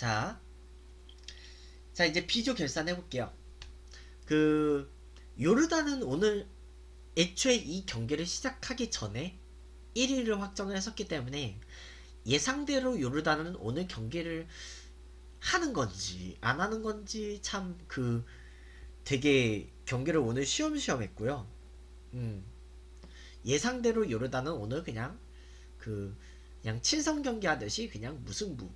자 이제 B조 결산 해볼게요. 그 요르단은 오늘 애초에 이 경기를 시작하기 전에 1위를 확정을 했었기 때문에 예상대로 요르단은 오늘 경기를 하는 건지 안 하는 건지 참 그 되게 경기를 오늘 쉬엄쉬엄 했고요. 예상대로 요르단은 오늘 그냥 친선 경기 하듯이 그냥 무승부.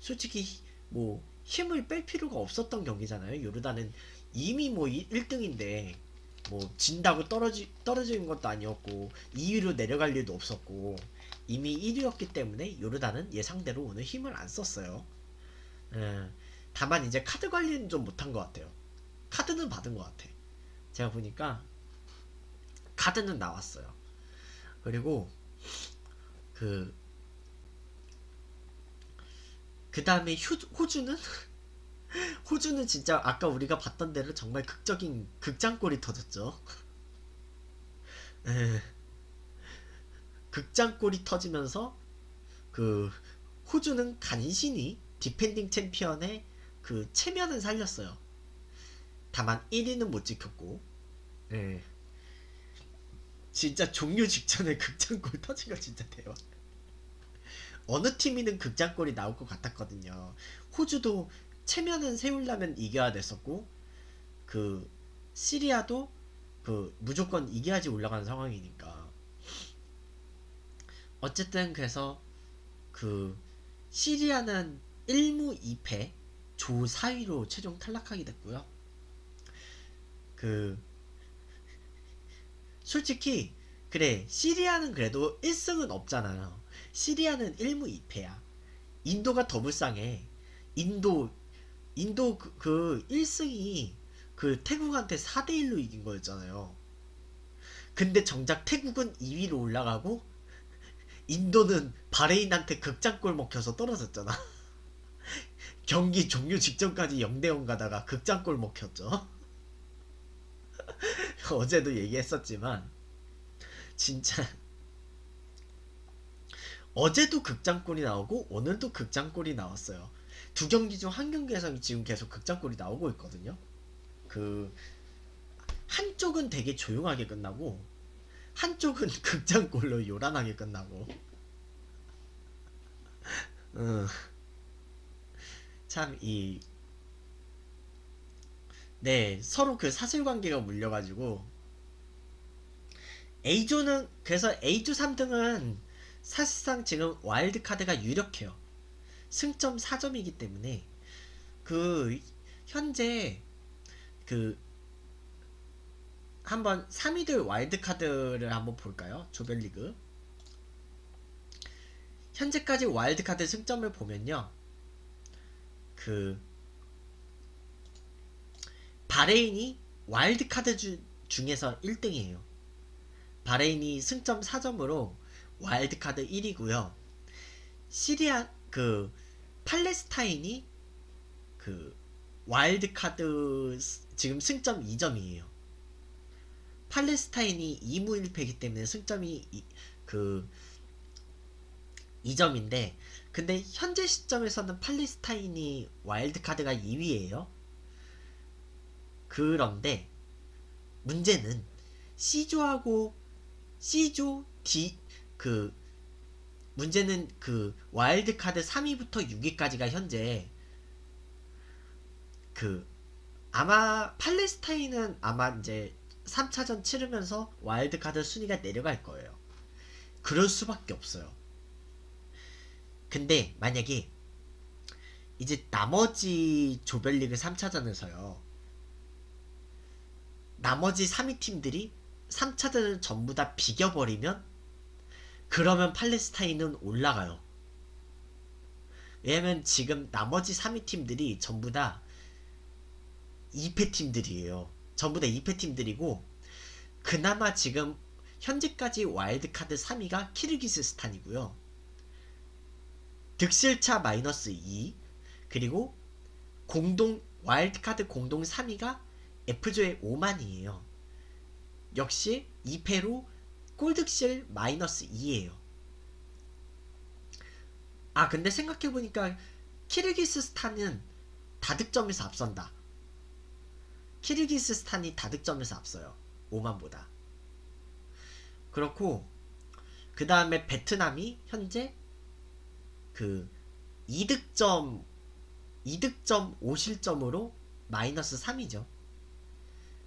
솔직히 뭐 힘을 뺄 필요가 없었던 경기잖아요. 요르단은 이미 뭐 1등인데 뭐 진다고 떨어지는 것도 아니었고 2위로 내려갈 일도 없었고 이미 1위였기 때문에 요르단은 예상대로 오늘 힘을 안 썼어요. 다만 이제 카드 관리는 좀 못한 것 같아요. 카드는 받은 것 같아. 제가 보니까 카드는 나왔어요. 그리고 그 다음에 호주는 호주는 진짜 아까 우리가 봤던 대로 정말 극장골이 터졌죠. 극장골이 터지면서 그 호주는 간신히 디펜딩 챔피언의 그 체면을 살렸어요. 다만 1위는 못 지켰고, 진짜 종료 직전에 극장골 터진 거 진짜 대박. 어느 팀이든 극장골이 나올 것 같았거든요. 호주도 체면은 세우려면 이겨야 됐었고, 그 시리아도 그 무조건 이겨야지 올라가는 상황이니까. 어쨌든 그래서 그 시리아는 1무 2패 조 4위로 최종 탈락하게 됐고요. 그 솔직히 그래 시리아는 그래도 1승은 없잖아요. 시리아는 1무 2패야. 인도가 더 불쌍해. 인도 그 1승이 그 태국한테 4대1로 이긴 거였잖아요. 근데 정작 태국은 2위로 올라가고 인도는 바레인한테 극장골 먹혀서 떨어졌잖아. 경기 종료 직전까지 0대0 가다가 극장골 먹혔죠. 어제도 얘기했었지만 진짜 어제도 극장골이 나오고 오늘도 극장골이 나왔어요. 두 경기 중 한 경기에서 지금 계속 극장골이 나오고 있거든요. 그 한쪽은 되게 조용하게 끝나고 한쪽은 극장골로 요란하게 끝나고. 참 이 서로 그 사실관계가 물려가지고 A조는 그래서 A조 3등은 사실상 지금 와일드카드가 유력해요. 승점 4점이기 때문에 그 현재 그 한번 3위들 와일드카드를 한번 볼까요? 조별리그 현재까지 와일드카드 승점을 보면요, 그 바레인이 와일드카드 중에서 1등이에요. 바레인이 승점 4점으로 와일드카드 1위고요. 시리아 그 팔레스타인이 그 와일드카드 지금 승점 2점이에요. 팔레스타인이 2무 1패이기 때문에 승점이 그 2점인데 근데 현재 시점에서는 팔레스타인이 와일드카드가 2위예요. 그런데 문제는 C조 D 그 문제는 그 와일드카드 3위부터 6위까지가 현재 그 아마 팔레스타인은 아마 이제 3차전 치르면서 와일드카드 순위가 내려갈 거예요. 그럴 수밖에 없어요. 근데 만약에 이제 나머지 조별리그 3차전에서요, 나머지 3위 팀들이 3차전을 전부 다 비겨버리면 그러면 팔레스타인은 올라가요. 왜냐면 지금 나머지 3위 팀들이 전부 다 2패 팀들이에요. 전부 다 2패 팀들이고 그나마 지금 현재까지 와일드카드 3위가 키르기스스탄이고요. 득실차 마이너스 2 그리고 와일드카드 공동 3위가 F조의 오만이에요. 역시 2패로 골득실 마이너스 2예요. 아 근데 생각해보니까 키르기스스탄은 다득점에서 앞선다. 키르기스스탄이 다득점에서 앞서요. 오만보다. 그렇고 그 다음에 베트남이 현재 그 2득점 5실점으로 마이너스 3이죠.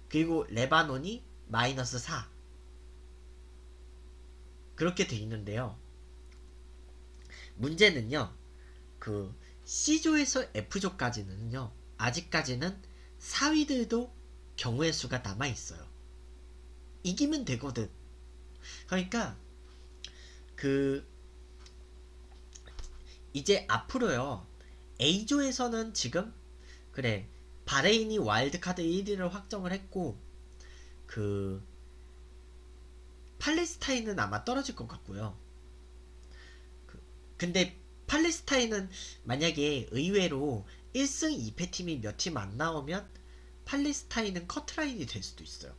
그리고 레바논이 마이너스 4 그렇게 돼 있는데요. 문제는요, 그 C조에서 F조까지는요 아직까지는 4위들도 경우의 수가 남아있어요. 이기면 되거든. 그러니까 그 이제 앞으로요 A조에서는 지금 그래 바레인이 와일드카드 1위를 확정을 했고 그 팔레스타인은 아마 떨어질 것 같고요. 근데 팔레스타인은 만약에 의외로 1승 2패 팀이 몇 팀 안 나오면 팔레스타인은 커트라인이 될 수도 있어요.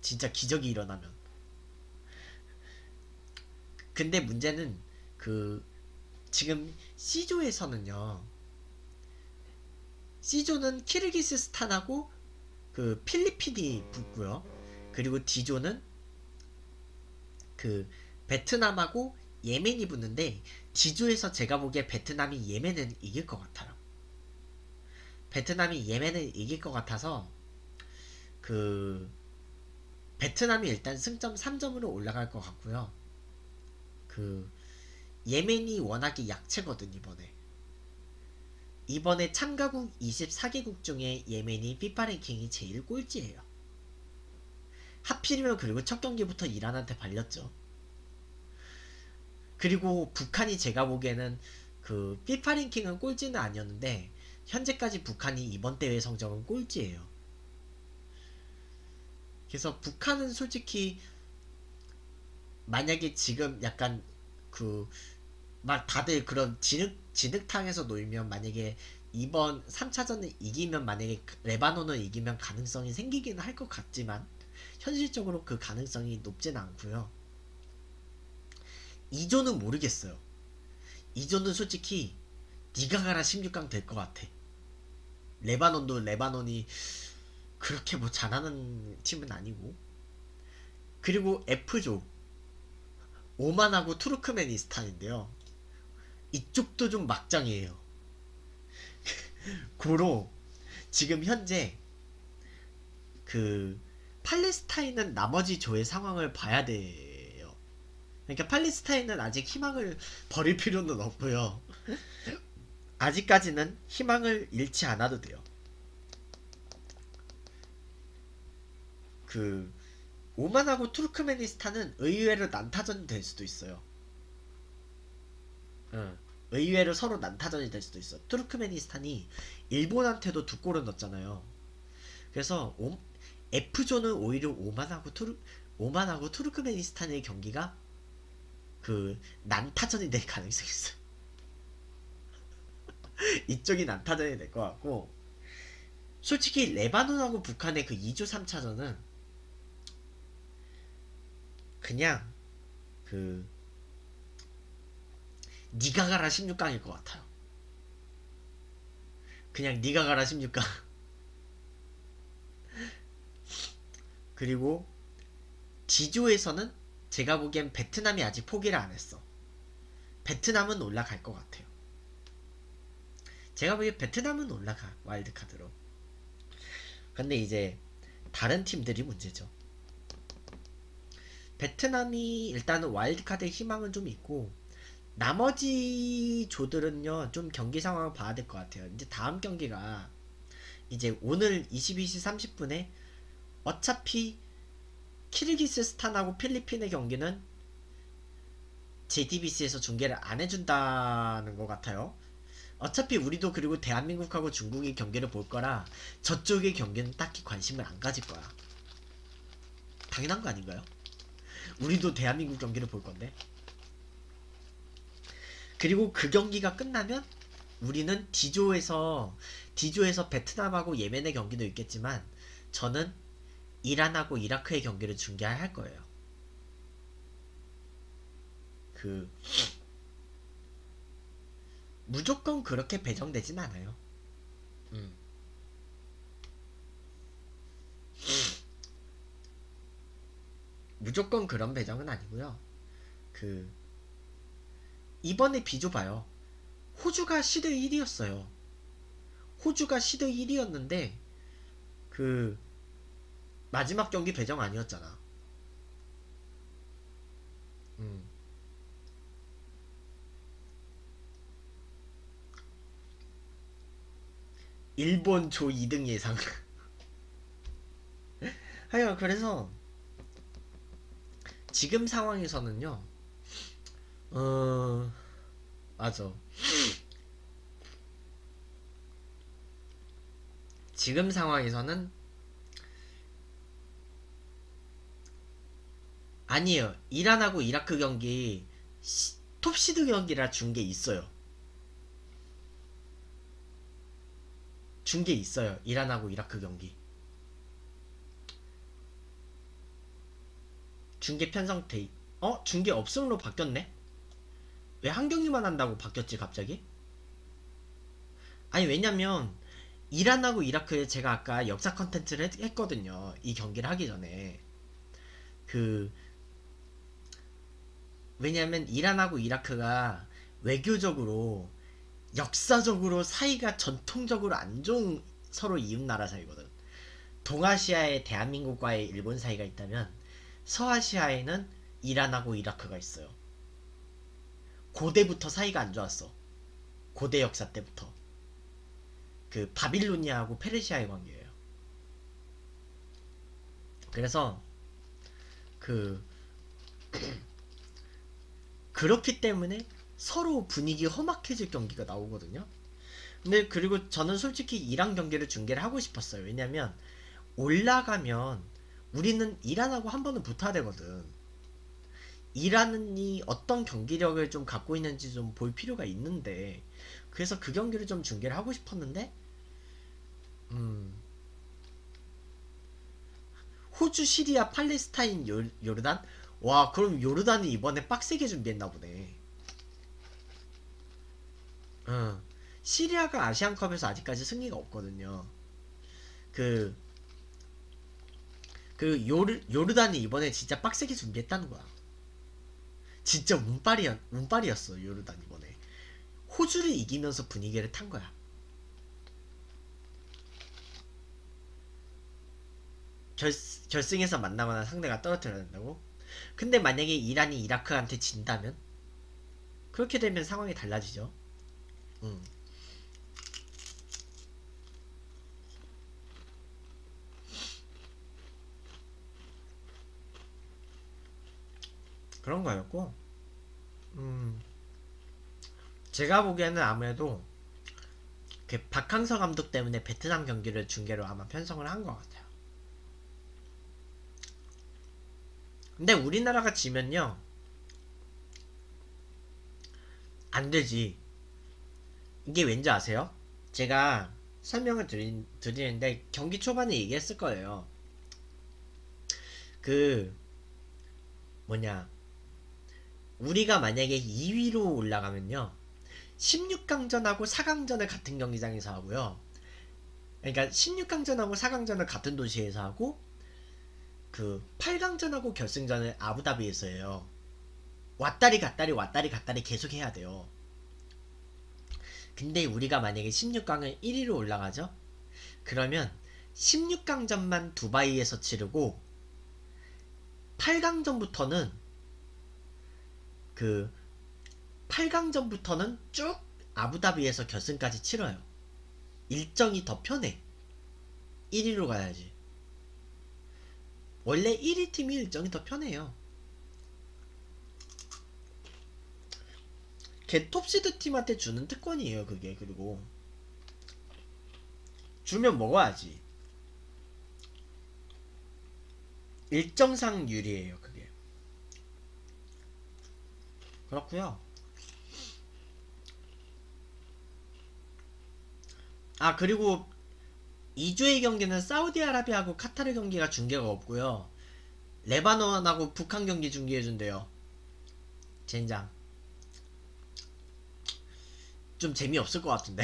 진짜 기적이 일어나면. 근데 문제는 그 지금 C조에서는요 C조는 키르기스스탄하고 그 필리핀이 붙고요. 그리고 D조는 그 베트남하고 예멘이 붙는데 D조에서 제가 보기에 베트남이 예멘을 이길 것 같아요. 베트남이 예멘을 이길 것 같아서 그 베트남이 일단 승점 3점으로 올라갈 것 같고요. 그 예멘이 워낙에 약체거든. 이번에 참가국 24개국 중에 예멘이 피파랭킹이 제일 꼴찌예요. 하필이면 그리고 첫 경기부터 이란한테 발렸죠. 그리고 북한이 제가 보기에는 그 피파랭킹은 꼴찌는 아니었는데 현재까지 북한이 이번 대회 성적은 꼴찌예요. 그래서 북한은 솔직히 만약에 지금 약간 그 막 다들 그런 진흙탕에서 놀면 만약에 이번 3차전을 이기면 만약에 레바논을 이기면 가능성이 생기기는 할 것 같지만 현실적으로 그 가능성이 높진 않고요. 2조는 모르겠어요. 2조는 솔직히 니가 가라 16강 될 것 같아. 레바논이 그렇게 뭐 잘하는 팀은 아니고. 그리고 F조 오만하고 투르크메니스탄인데요. 이쪽도 좀 막장이에요. 고로 지금 현재 그 팔레스타인은 나머지 조의 상황을 봐야 돼요. 그러니까 팔레스타인은 아직 희망을 버릴 필요는 없고요. 아직까지는 희망을 잃지 않아도 돼요. 그 오만하고 투르크메니스탄은 의외로 난타전이 될 수도 있어요. 의외로 서로 난타전이 될 수도 있어. 투르크메니스탄이 일본한테도 2골을 넣었잖아요. 그래서 F조는 오히려 오만하고 투르크메니스탄의 경기가 그 난타전이 될 가능성이 있어요. 이쪽이 난타전이 될 것 같고, 솔직히 레바논하고 북한의 그 2조 3차전은 그냥 그 니가 가라 16강일 것 같아요. 그냥 니가 가라 16강. 그리고 D조에서는 제가 보기엔 베트남이 아직 포기를 안 했어. 베트남은 올라갈 것 같아요. 제가 보기엔 베트남은 올라가, 와일드카드로. 근데 이제 다른 팀들이 문제죠. 베트남이 일단은 와일드카드의 희망은 좀 있고 나머지 조들은요 좀 경기 상황을 봐야 될 것 같아요. 이제 다음 경기가 이제 오늘 22시 30분에 어차피 키르기스스탄하고 필리핀의 경기는 JTBC에서 중계를 안 해준다는 것 같아요. 어차피 우리도 그리고 대한민국하고 중국의 경기를 볼 거라 저쪽의 경기는 딱히 관심을 안 가질 거야. 당연한 거 아닌가요? 우리도 대한민국 경기를 볼 건데. 그리고 그 경기가 끝나면 우리는 D조에서 베트남하고 예멘의 경기도 있겠지만 저는 이란하고 이라크의 경기를 중계할 거예요. 무조건 그렇게 배정되진 않아요. 무조건 그런 배정은 아니고요. 이번에 비교봐요. 호주가 시드 1위였어요. 호주가 시드 1위였는데 마지막 경기 배정 아니었잖아. 일본 조 2등 예상. 하여간 그래서 지금 상황에서는요, 맞아. 지금 상황에서는 아니에요. 이란하고 이라크 경기 톱시드 경기라 준 게 있어요. 준 게 있어요. 이란하고 이라크 경기 준 게 편성돼. 준 게 없음으로 바뀌었네. 왜 한 경기만 한다고 바뀌었지 갑자기? 아니 왜냐면 이란하고 이라크에 제가 아까 역사 컨텐츠를 했거든요. 이 경기를 하기 전에 왜냐면 이란하고 이라크가 외교적으로 역사적으로 사이가 전통적으로 안 좋은 서로 이웃나라 사이거든. 동아시아에 대한민국과의 일본 사이가 있다면 서아시아에는 이란하고 이라크가 있어요. 고대부터 사이가 안 좋았어. 고대 역사 때부터. 바빌로니아하고 페르시아의 관계예요. 그래서 그렇기 때문에 서로 분위기 험악해질 경기가 나오거든요. 근데 그리고 저는 솔직히 이란 경기를 중계를 하고 싶었어요. 왜냐면 올라가면 우리는 이란하고 한 번은 붙어야 되거든. 이란이 어떤 경기력을 좀 갖고 있는지 좀 볼 필요가 있는데, 그래서 그 경기를 좀 중계를 하고 싶었는데 호주, 시리아, 팔레스타인, 요르단? 와, 그럼 요르단이 이번에 빡세게 준비했나 보네. 시리아가 아시안컵에서 아직까지 승리가 없거든요. 요르단이 이번에 진짜 빡세게 준비했다는 거야. 진짜 운빨이었어 요르단 이번에. 호주를 이기면서 분위기를 탄 거야. 결승에서 만나거나 상대가 떨어뜨려야 된다고? 근데 만약에 이란이 이라크한테 진다면? 그렇게 되면 상황이 달라지죠. 그런 거였고, 제가 보기에는 아무래도 박항서 감독 때문에 베트남 경기를 중계로 아마 편성을 한 것 같아요. 근데 우리나라가 지면요 안 되지. 이게 왠지 아세요? 제가 설명을 드리는데 경기 초반에 얘기했을 거예요. 우리가 만약에 2위로 올라가면요 16강전하고 4강전을 같은 경기장에서 하고요, 그러니까 16강전하고 4강전을 같은 도시에서 하고 8강전하고 결승전을 아부다비에서 해요. 왔다리 갔다리 계속 해야 돼요. 근데 우리가 만약에 16강을 1위로 올라가죠? 그러면 16강전만 두바이에서 치르고 8강전부터는 쭉 아부다비에서 결승까지 치러요. 일정이 더 편해. 1위로 가야지. 원래 1위 팀이 일정이 더 편해요. 걔 톱시드 팀한테 주는 특권이에요 그게. 그리고 주면 먹어야지. 일정상 유리해요 그게. 그렇구요. 그리고 2조의 경기는 사우디아라비아하고 카타르 경기가 중계가 없고요, 레바논하고 북한 경기 중계해준대요. 젠장. 좀 재미없을 것 같은데.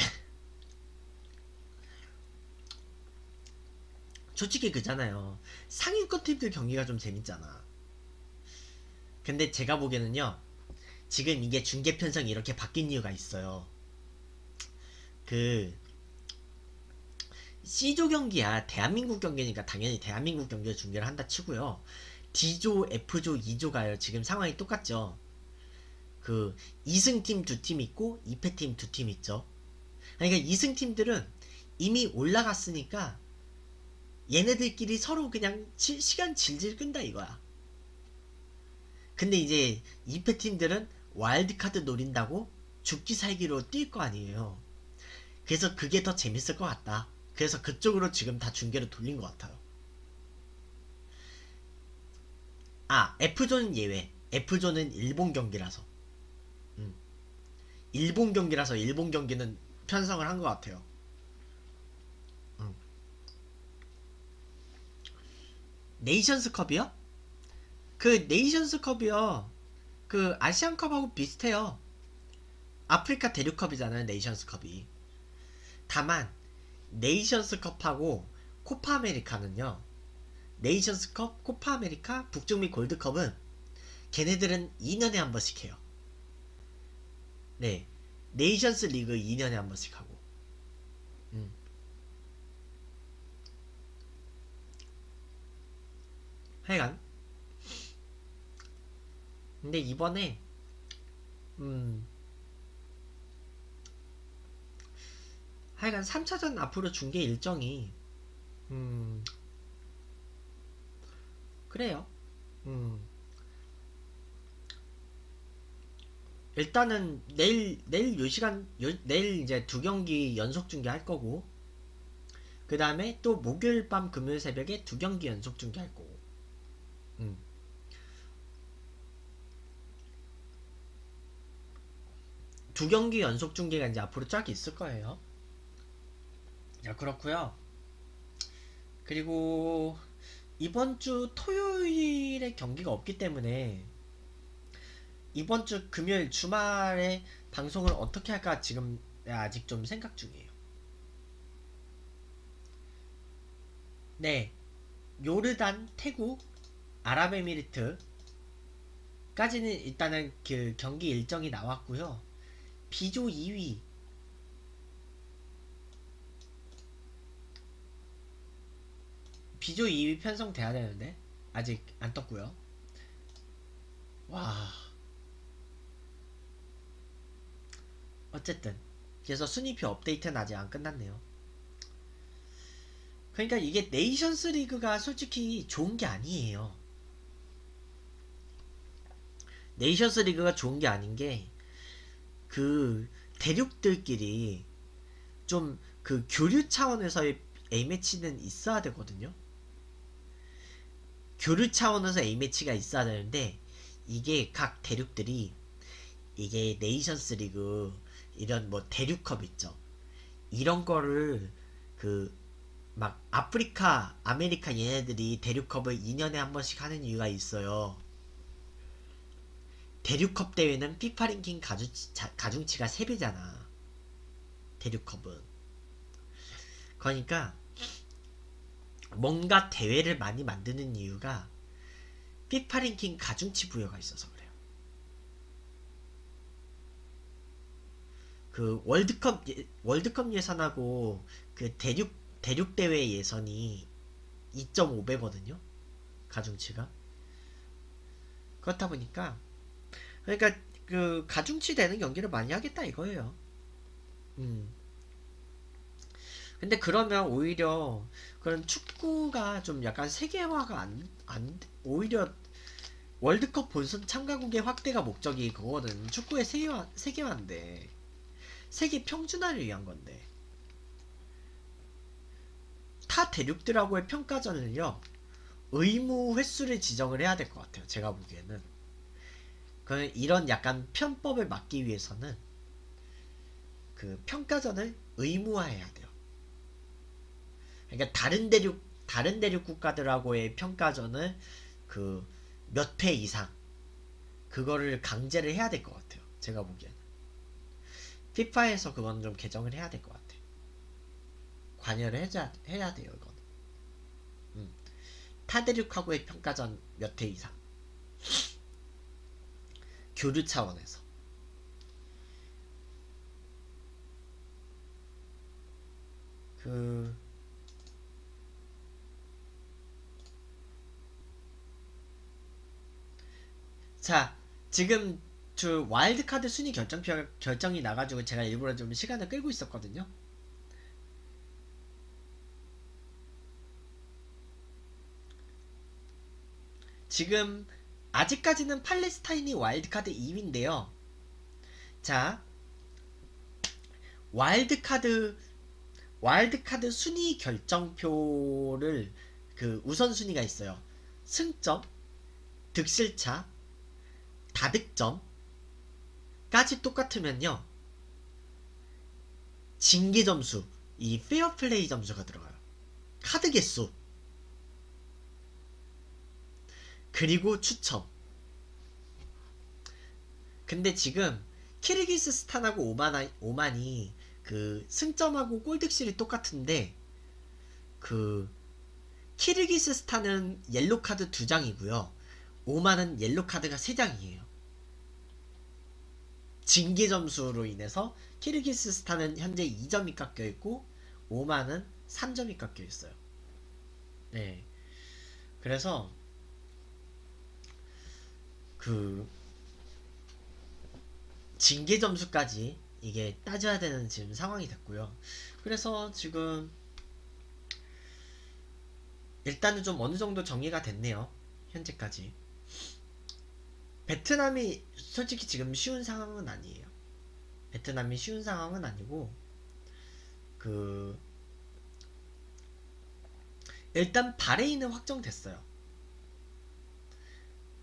솔직히 그잖아요. 상위권 팀들 경기가 좀 재밌잖아. 근데 제가 보기에는요, 지금 이게 중계 편성이 이렇게 바뀐 이유가 있어요. 그 C조 경기야 대한민국 경기니까 당연히 대한민국 경기를 중계를 한다 치고요, D조, F조, 2조가요 지금 상황이 똑같죠. 그 2승팀 2팀 있고 2패팀 2팀 있죠. 그러니까 2승팀들은 이미 올라갔으니까 얘네들끼리 서로 그냥 시간 질질 끈다 이거야. 근데 이제 2패팀들은 와일드카드 노린다고 죽기 살기로 뛸 거 아니에요. 그래서 그게 더 재밌을 것 같다. 그래서 그쪽으로 지금 다 중계로 돌린 것 같아요. 아, F조는 예외. F조는 일본 경기라서. 일본 경기라서 일본 경기는 편성을 한 것 같아요. 네이션스컵이요? 그 네이션스컵이요, 그 아시안컵하고 비슷해요. 아프리카 대륙컵이잖아요, 네이션스컵이. 다만 네이션스컵하고 코파아메리카는요, 네이션스컵, 코파아메리카, 북중미 골드컵은 걔네들은 2년에 한 번씩 해요. 네, 네이션스 리그 2년에 한 번씩 하고. 하여간 근데 이번에 하여간 3차전 앞으로 중계 일정이 그래요. 일단은 내일 요 시간, 내일 이제 2경기 연속 중계 할 거고, 그 다음에 또 목요일 밤 금요일 새벽에 2경기 연속 중계 할 거고. 두 경기 연속 중계가 이제 앞으로 쫙 있을 거예요. 자, 그렇고요. 그리고 이번 주 토요일에 경기가 없기 때문에 이번 주 금요일 주말에 방송을 어떻게 할까 지금 아직 좀 생각 중이에요. 네, 요르단, 태국, 아랍에미리트까지는 일단은 그 경기 일정이 나왔고요. B조 2위 B조 2위 편성돼야 되는데 아직 안 떴고요. 와, 어쨌든 그래서 순위표 업데이트는 아직 안 끝났네요. 그러니까 이게 네이션스 리그가 솔직히 좋은 게 아니에요. 네이션스 리그가 좋은 게 아닌 게, 그 대륙들끼리 좀 그 교류 차원에서의 A매치는 있어야 되거든요. 교류 차원에서 A매치가 있어야 되는데, 이게 각 대륙들이, 이게 네이션스 리그 이런 뭐 대륙컵 있죠, 이런 거를 그 막 아프리카, 아메리카 얘네들이 대륙컵을 2년에 한 번씩 하는 이유가 있어요. 대륙컵 대회는 피파랭킹 가중치가 3배잖아 대륙컵은. 그러니까 뭔가 대회를 많이 만드는 이유가 피파랭킹 가중치 부여가 있어서 그래요. 그 월드컵 예산하고 그 대륙 대회 예선이 2.5배거든요 가중치가. 그렇다 보니까, 그러니까 그 가중치 되는 경기를 많이 하겠다 이거예요. 근데 그러면 오히려 그런 축구가 좀 약간 세계화가 오히려 월드컵 본선 참가국의 확대가 목적이 그거거든. 축구의 세계화인데, 세계 평준화를 위한 건데, 타 대륙들하고의 평가전을요 의무 횟수를 지정을 해야 될 것 같아요 제가 보기에는. 이런 약간 편법을 막기 위해서는 그 평가전을 의무화해야 돼요. 그러니까 다른 대륙 국가들하고의 평가전을 그 몇 회 이상 그거를 강제를 해야 될 것 같아요 제가 보기에는. 피파에서 그건 좀 개정을 해야 될 것 같아. 관여를 해야 돼요, 이건. 타 대륙하고의 평가전 몇 회 이상. 교류 차원에서. 자, 지금 저 와일드카드 순위 결정이 나가지고 제가 일부러 좀 시간을 끌고 있었거든요. 지금 아직까지는 팔레스타인이 와일드카드 2위인데요. 자, 와일드카드 순위 결정표를 그 우선순위가 있어요. 승점, 득실차, 다득점까지 똑같으면요, 징계 점수, 이 페어플레이 점수가 들어가요. 카드 개수, 그리고 추첨. 근데 지금 키르기스스탄하고 오만이 그 승점하고 골득실이 똑같은데, 그 키르기스스탄은 옐로카드 2장이고요 오만은 옐로카드가 3장이에요 징계 점수로 인해서 키르기스스탄은 현재 2점이 깎여있고 오만은 3점이 깎여있어요. 네, 그래서 그 징계 점수까지 이게 따져야 되는 지금 상황이 됐고요. 그래서 지금 일단은 좀 어느정도 정리가 됐네요. 현재까지 베트남이 솔직히 지금 쉬운 상황은 아니에요. 베트남이 쉬운 상황은 아니고, 그 일단 바레인은 확정됐어요.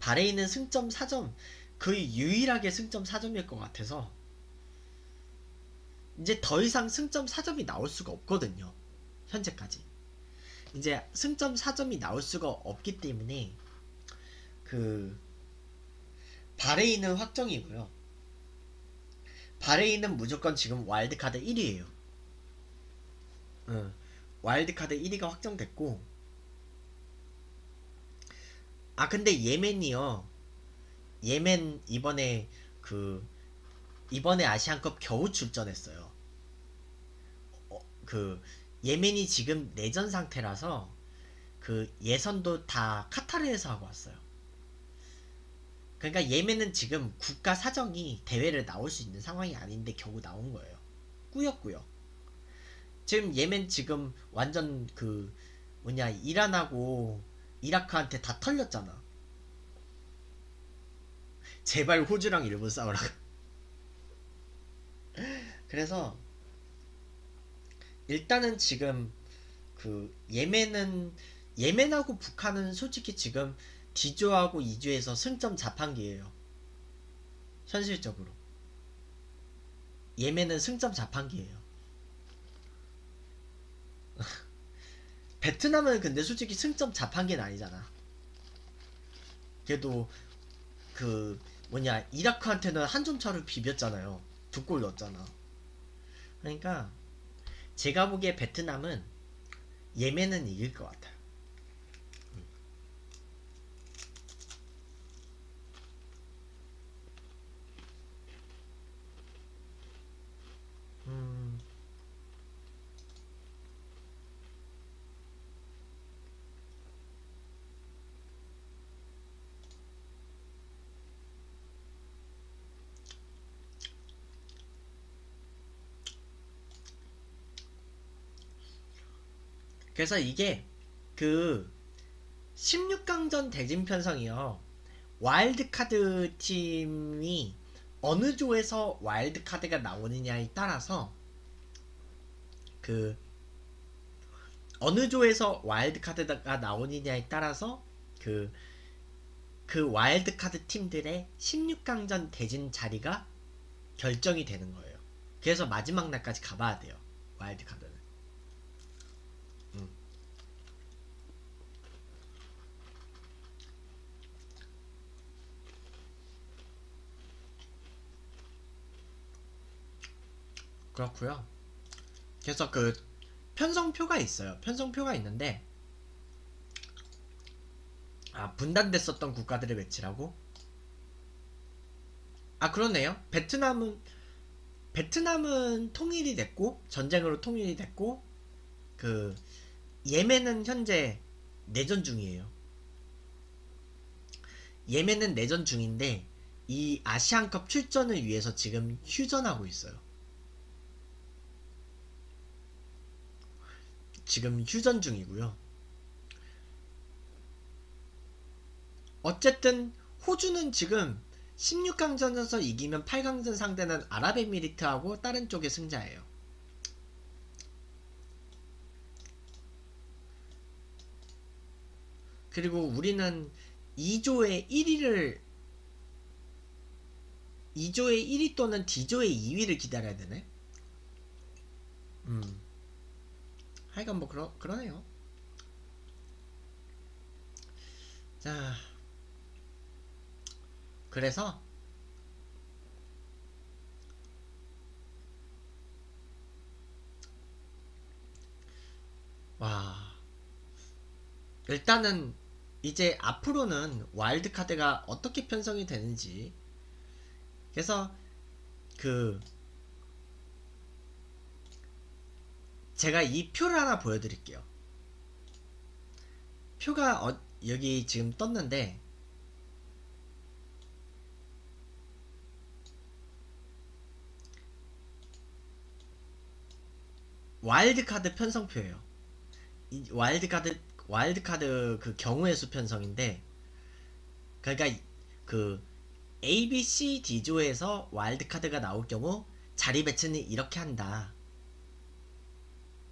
바레인은 승점 4점, 거의 유일하게 승점 4점일 것 같아서 이제 더 이상 승점 4점이 나올 수가 없거든요. 현재까지 이제 승점 4점이 나올 수가 없기 때문에 그 바레인은 확정이고요. 바레인은 무조건 지금 와일드카드 1위에요. 와일드카드 1위가 확정됐고, 아 근데 예멘이요, 예멘 이번에 아시안컵 겨우 출전했어요. 그 예멘이 지금 내전 상태라서 그 예선도 다 카타르에서 하고 왔어요. 그러니까 예멘은 지금 국가 사정이 대회를 나올 수 있는 상황이 아닌데 겨우 나온 거예요. 꾸역꾸역. 지금 예멘 지금 완전 그 이란하고 이라크한테 다 털렸잖아. 제발 호주랑 일본 싸우라고. 그래서 일단은 지금 그 예멘하고 북한은 솔직히 지금 D조하고 E조에서 승점 자판기예요. 현실적으로 예멘은 승점 자판기예요. 베트남은 근데 솔직히 승점 자판기는 아니잖아. 그래도 그 이라크한테는 한 점 차로 비볐잖아요. 2골 넣었잖아. 그러니까 제가 보기에 베트남은 예멘은 이길 것 같아요. 그래서 이게 그 16강전 대진 편성이요, 와일드카드 팀이 어느 조에서 와일드카드가 나오느냐에 따라서 그 와일드카드 팀들의 16강전 대진 자리가 결정이 되는 거예요. 그래서 마지막 날까지 가봐야 돼요, 와일드카드는. 그렇구요. 그래서 그 편성표가 있어요. 편성표가 있는데, 아, 분단됐었던 국가들의 매치라고? 아, 그러네요. 베트남은 통일이 됐고, 전쟁으로 통일이 됐고, 그 예멘은 현재 내전 중이에요. 예멘은 내전 중인데 이 아시안컵 출전을 위해서 지금 휴전하고 있어요. 지금 휴전 중이고요. 어쨌든 호주는 지금 16강전에서 이기면 8강전 상대는 아랍에미리트하고 다른 쪽의 승자예요. 그리고 우리는 2조의 1위 또는 D조의 2위를 기다려야 되네. 하여간 뭐 그러네요. 자, 그래서 와, 일단은 이제 앞으로는 와일드카드가 어떻게 편성이 되는지, 그래서 그 제가 이 표를 하나 보여드릴게요. 표가 여기 지금 떴는데, 와일드카드 편성표예요. 이 와일드카드 그 경우의 수 편성인데, 그러니까 그 A, B, C, D조에서 와일드카드가 나올 경우 자리 배치는 이렇게 한다,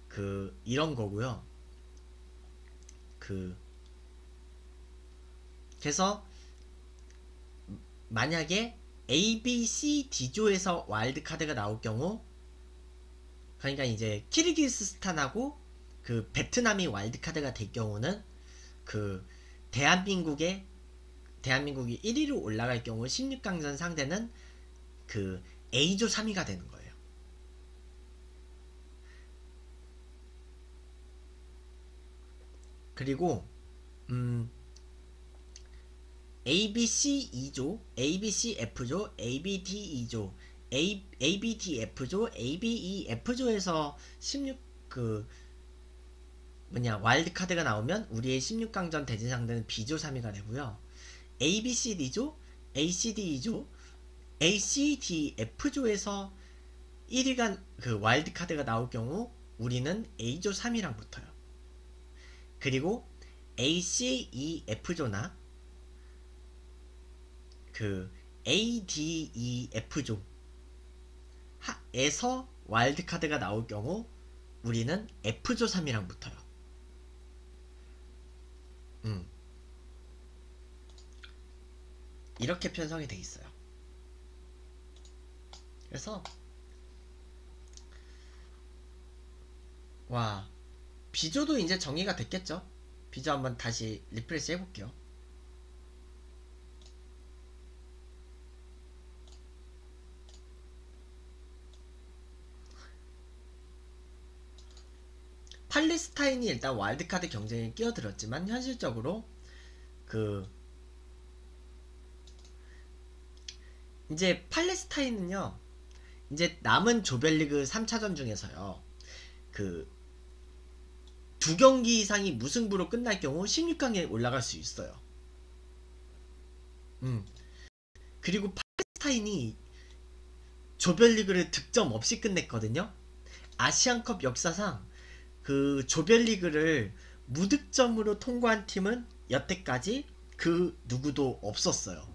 그 이런 거고요. 그래서 만약에 A, B, C, D조에서 와일드카드가 나올 경우, 그러니까 이제 키르기스스탄하고 그 베트남이 와일드카드가 될 경우는 그 대한민국이 1위로 올라갈 경우 16강전 상대는 그 A조 3위가 되는 거예요. 그리고 ABC E조, ABC F조, ABD E조, ABD F조, ABE F조에서 와일드카드가 나오면 우리의 16강전 대진 상대는 B조 3위가 되고요. ABC D조, ACD E조, ACD F조에서 1위가 그 와일드카드가 나올 경우 우리는 A조 3위랑 붙어요. 그리고 ACEF조나 그 ADEF조 에서 와일드카드가 나올 경우 우리는 F조 3이랑 붙어요. 이렇게 편성이 돼 있어요. 그래서 와, B조도 이제 정의가 됐겠죠? B조 한번 다시 리프레시 해볼게요. 팔레스타인이 일단 와일드카드 경쟁에 끼어들었지만 현실적으로 그 이제 팔레스타인은요, 이제 남은 조별리그 3차전 중에서요, 그 2경기 이상이 무승부로 끝날 경우 16강에 올라갈 수 있어요. 그리고 팔레스타인이 조별리그를 득점 없이 끝냈거든요. 아시안컵 역사상 그 조별리그를 무득점으로 통과한 팀은 여태까지 그 누구도 없었어요.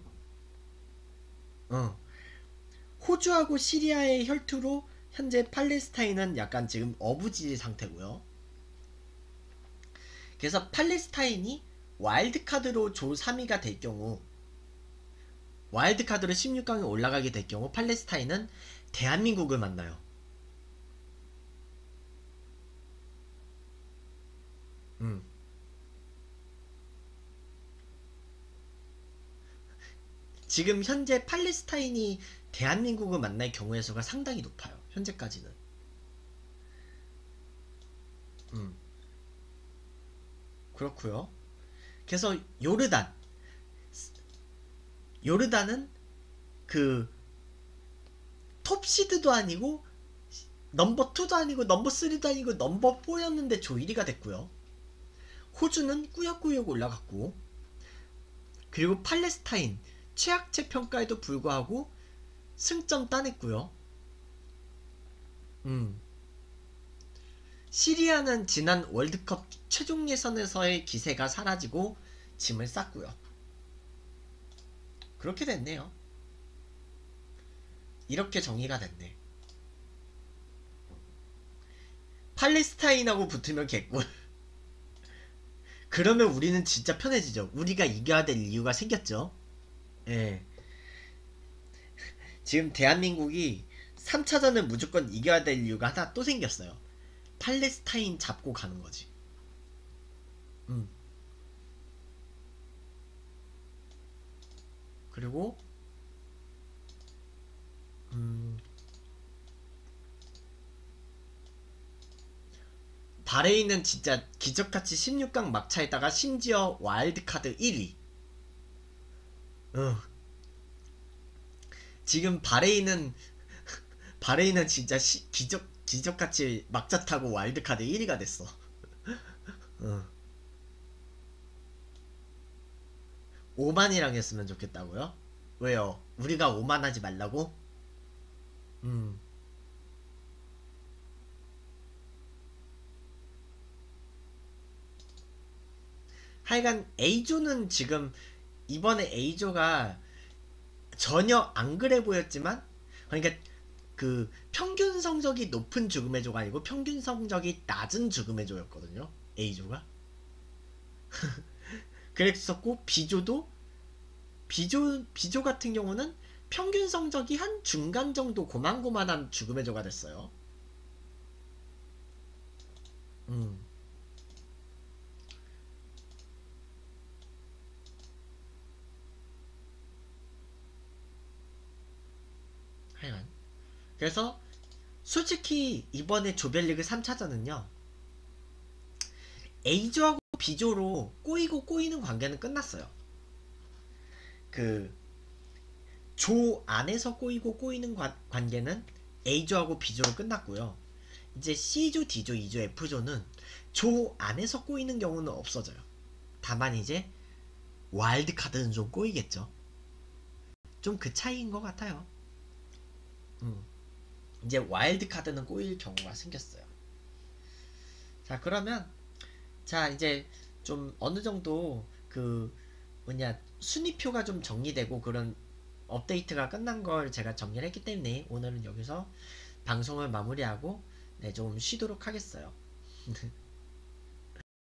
호주하고 시리아의 혈투로 현재 팔레스타인은 약간 지금 어부지 상태고요. 그래서 팔레스타인이 와일드카드로 조 3위가 될 경우, 와일드카드로 16강에 올라가게 될 경우 팔레스타인은 대한민국을 만나요. 지금 현재 팔레스타인이 대한민국을 만날 경우의 수가 상당히 높아요. 현재까지는. 그렇고요. 그래서 요르단은 그 톱시드도 아니고 넘버 2도 아니고 넘버 3도 아니고 넘버 4였는데 조 1위가 됐고요. 호주는 꾸역꾸역 올라갔고, 그리고 팔레스타인 최악체 평가에도 불구하고 승점 따냈고요. 시리아는 지난 월드컵 최종 예선에서의 기세가 사라지고 짐을 쌌고요. 그렇게 됐네요. 이렇게 정리가 됐네. 팔레스타인하고 붙으면 개꿀. 그러면 우리는 진짜 편해지죠. 우리가 이겨야 될 이유가 생겼죠. 예. 지금 대한민국이 3차전은 무조건 이겨야 될 이유가 하나 또 생겼어요. 팔레스타인 잡고 가는 거지. 그리고 바레인은 진짜 기적같이 16강 막차에다가 심지어 와일드카드 1위. 지금 바레인은 진짜 기적같이 막차 타고 와일드카드 1위가 됐어. 오만이랑 했으면 좋겠다고요? 왜요? 우리가 오만하지 말라고? 하여간 A조는 지금 이번에 A조가 전혀 안 그래 보였지만, 그러니까 그 평균 성적이 높은 죽음의 조가 아니고 평균 성적이 낮은 죽음의 조였거든요, A조가. 그랬었고, B조 같은 경우는 평균 성적이 한 중간 정도 고만고만한 죽음의 조가 됐어요. 하여간 그래서 솔직히 이번에 조별리그 3차전은요 A조하고 B조로 꼬이고 꼬이는 관계는 끝났어요. 그 조 안에서 꼬이고 꼬이는 관계는 A조하고 B조로 끝났고요. 이제 C조, D조, E조, F조는 조 안에서 꼬이는 경우는 없어져요. 다만 이제 와일드카드는 좀 꼬이겠죠. 좀 그 차이인 것 같아요. 이제 와일드카드는 꼬일 경우가 생겼어요. 자, 그러면 이제 좀 어느정도 그 순위표가 좀 정리되고 그런 업데이트가 끝난 걸 제가 정리를 했기 때문에 오늘은 여기서 방송을 마무리하고 좀 쉬도록 하겠어요.